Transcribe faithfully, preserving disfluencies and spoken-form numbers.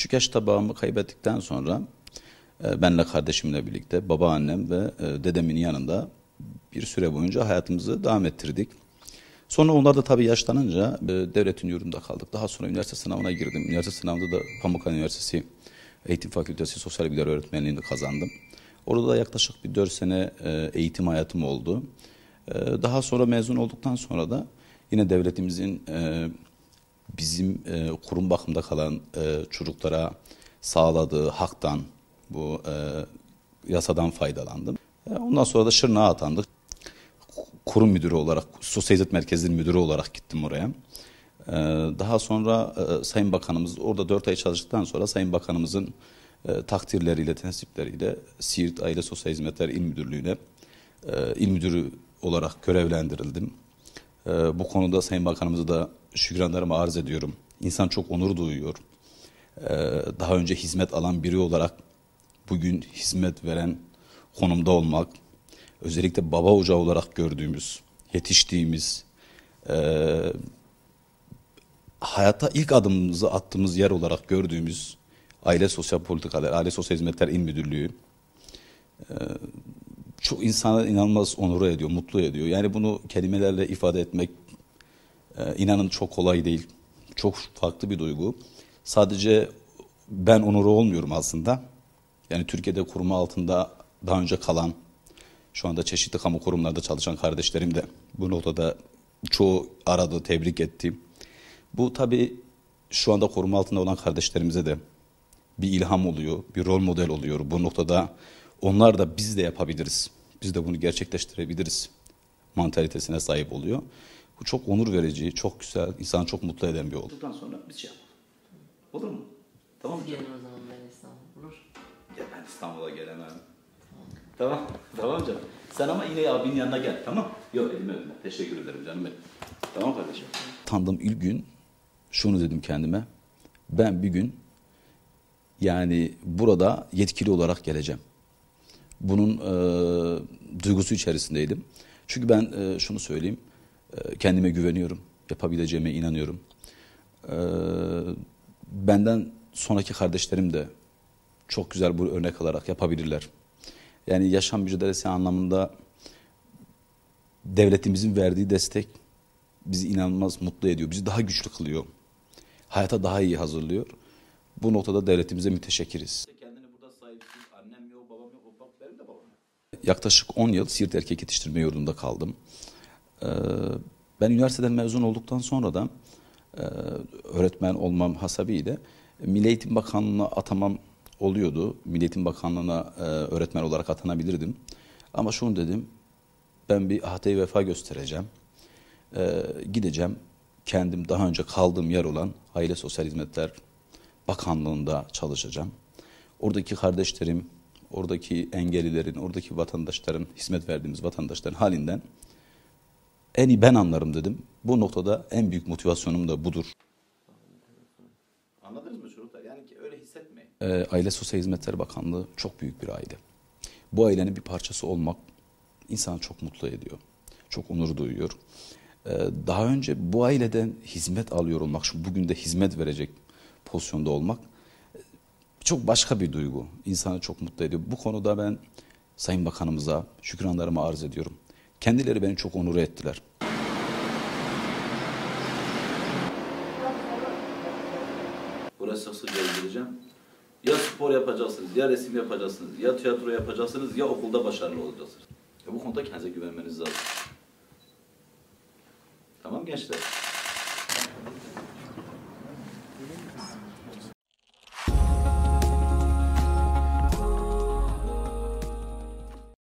küçük yaşta babamı kaybettikten sonra e, benle kardeşimle birlikte babaannem ve e, dedemin yanında bir süre boyunca hayatımızı devam ettirdik. Sonra onlar da tabii yaşlanınca e, devletin yurdunda kaldık. Daha sonra üniversite sınavına girdim. Üniversite sınavında da Pamukkale Üniversitesi Eğitim Fakültesi Sosyal Bilgiler Öğretmenliğini kazandım. Orada da yaklaşık bir dört sene e, eğitim hayatım oldu. E, daha sonra mezun olduktan sonra da yine devletimizin e, bizim e, kurum bakımda kalan e, çocuklara sağladığı haktan, bu e, yasadan faydalandım. E, ondan sonra da Şırnak'a atandık. Kurum müdürü olarak, sosyal hizmet merkezinin müdürü olarak gittim oraya. E, daha sonra e, Sayın Bakanımız, orada dört ay çalıştıktan sonra Sayın Bakanımızın e, takdirleriyle, tensipleriyle Siirt Aile Sosyal Hizmetler İl Müdürlüğü'ne e, il müdürü olarak görevlendirildim. E, bu konuda Sayın Bakanımızı da şükranlarımı arz ediyorum. İnsan çok onur duyuyor. Ee, daha önce hizmet alan biri olarak bugün hizmet veren konumda olmak, özellikle baba ocağı olarak gördüğümüz, yetiştiğimiz, e, hayata ilk adımımızı attığımız yer olarak gördüğümüz Aile Sosyal Politikalar, Aile Sosyal Hizmetler İl Müdürlüğü e, çok insana inanılmaz onur ediyor, mutlu ediyor. Yani bunu kelimelerle ifade etmek Ee, inanın çok kolay değil. Çok farklı bir duygu. Sadece ben onuru olmuyorum aslında. Yani Türkiye'de koruma altında daha önce kalan, şu anda çeşitli kamu kurumlarda çalışan kardeşlerim de bu noktada çoğu aradı, tebrik etti. Bu tabii şu anda koruma altında olan kardeşlerimize de bir ilham oluyor, bir rol model oluyor. Bu noktada onlar da biz de yapabiliriz, biz de bunu gerçekleştirebiliriz mantalitesine sahip oluyor. Bu çok onur verici, çok güzel, insanı çok mutlu eden bir oldu. Bundan sonra biz şey yapalım. Olur mu? Tamam mı? Gelin o zaman, ben İstanbul'a. Olur. Ya ben İstanbul'a gelemem. Tamam. Tamam. Tamam canım. Sen ama yine abinin yanına gel, tamam? Yok, elime öpme. Teşekkür ederim canım benim. Tamam kardeşim. Tanıdığım ilk gün şunu dedim kendime. Ben bir gün yani burada yetkili olarak geleceğim. Bunun e, duygusu içerisindeydim. Çünkü ben e, şunu söyleyeyim. Kendime güveniyorum, yapabileceğime inanıyorum. Ee, benden sonraki kardeşlerim de çok güzel bu örnek alarak yapabilirler. Yani yaşam mücadelesi anlamında devletimizin verdiği destek bizi inanılmaz mutlu ediyor, bizi daha güçlü kılıyor, hayata daha iyi hazırlıyor. Bu noktada devletimize müteşekkiriz. Yaklaşık on yıl Siirt Erkek Yetiştirme Yurdu'nda kaldım. Ben üniversiteden mezun olduktan sonra da öğretmen olmam hasebiyle Milli Eğitim Bakanlığı'na atamam oluyordu. Milli Eğitim Bakanlığı'na öğretmen olarak atanabilirdim. Ama şunu dedim, ben bir ahde-i vefa göstereceğim. Gideceğim, kendim daha önce kaldığım yer olan Aile Sosyal Hizmetler Bakanlığı'nda çalışacağım. Oradaki kardeşlerim, oradaki engellilerin, oradaki vatandaşların, hizmet verdiğimiz vatandaşların halinden en iyi ben anlarım dedim. Bu noktada en büyük motivasyonum da budur. Anladınız mı çocuklar? Yani ki öyle hissetmeyin. Ee, Aile Sosyal Hizmetler Bakanlığı çok büyük bir aile. Bu ailenin bir parçası olmak insanı çok mutlu ediyor. Çok onur duyuyor. Ee, daha önce bu aileden hizmet alıyor olmak, şu bugün de hizmet verecek pozisyonda olmak çok başka bir duygu. İnsanı çok mutlu ediyor. Bu konuda ben Sayın Bakanımıza şükranlarımı arz ediyorum. Kendileri beni çok onur ettiler. Burası sık sık gezdireceğim. Ya spor yapacaksınız, ya resim yapacaksınız, ya tiyatro yapacaksınız, ya okulda başarılı olacaksınız. Ya bu konuda kendinize güvenmeniz lazım. Tamam gençler.